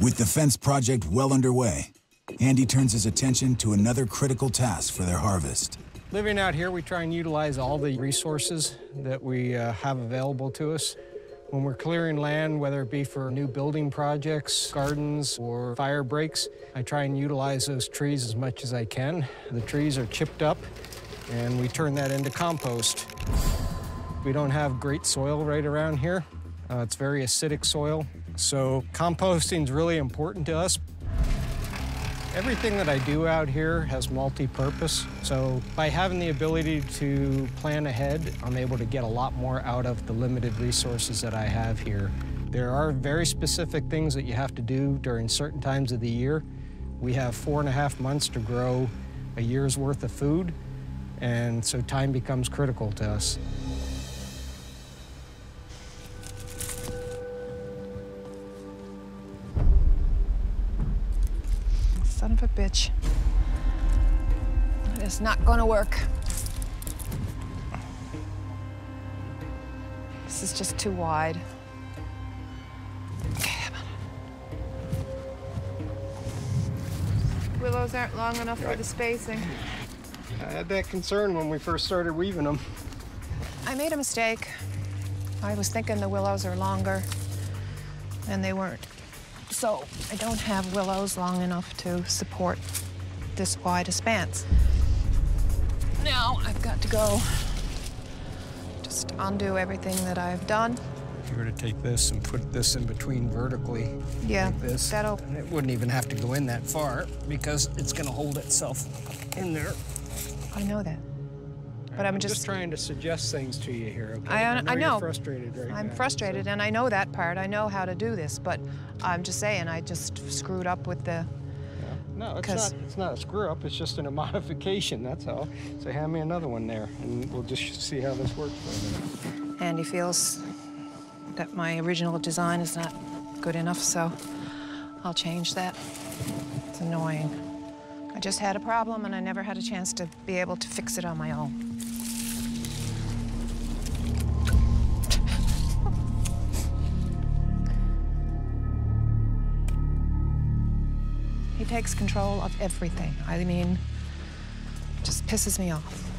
With the fence project well underway, Andy turns his attention to another critical task for their harvest. Living out here, we try and utilize all the resources that we have available to us. When we're clearing land, whether it be for new building projects, gardens, or fire breaks, I try and utilize those trees as much as I can. The trees are chipped up, and we turn that into compost. We don't have great soil right around here. It's very acidic soil, so composting is really important to us. Everything that I do out here has multi-purpose, so by having the ability to plan ahead, I'm able to get a lot more out of the limited resources that I have here. There are very specific things that you have to do during certain times of the year. We have 4.5 months to grow a year's worth of food, and so time becomes critical to us. Son of a bitch. That is not gonna work. This is just too wide. Okay, come on. Willows aren't long enough for the spacing. I had that concern when we first started weaving them. I made a mistake. I was thinking the willows are longer, and they weren't. So I don't have willows long enough to support this wide a span. Now I've got to go just undo everything that I've done. If you were to take this and put this in between vertically, yeah, like this, that'll... it wouldn't even have to go in that far because it's going to hold itself in there. I know that. But I'm just trying to suggest things to you here, okay? I know. You're frustrated right now. I'm frustrated, and I know that part. I know how to do this, but I'm just saying I just screwed up with the... Yeah. No, it's not a screw-up. It's just a modification, that's all. So hand me another one there, and we'll just see how this works for a minute. Andy feels that my original design is not good enough, so I'll change that. It's annoying. I just had a problem, and I never had a chance to be able to fix it on my own. He takes control of everything. I mean, just pisses me off.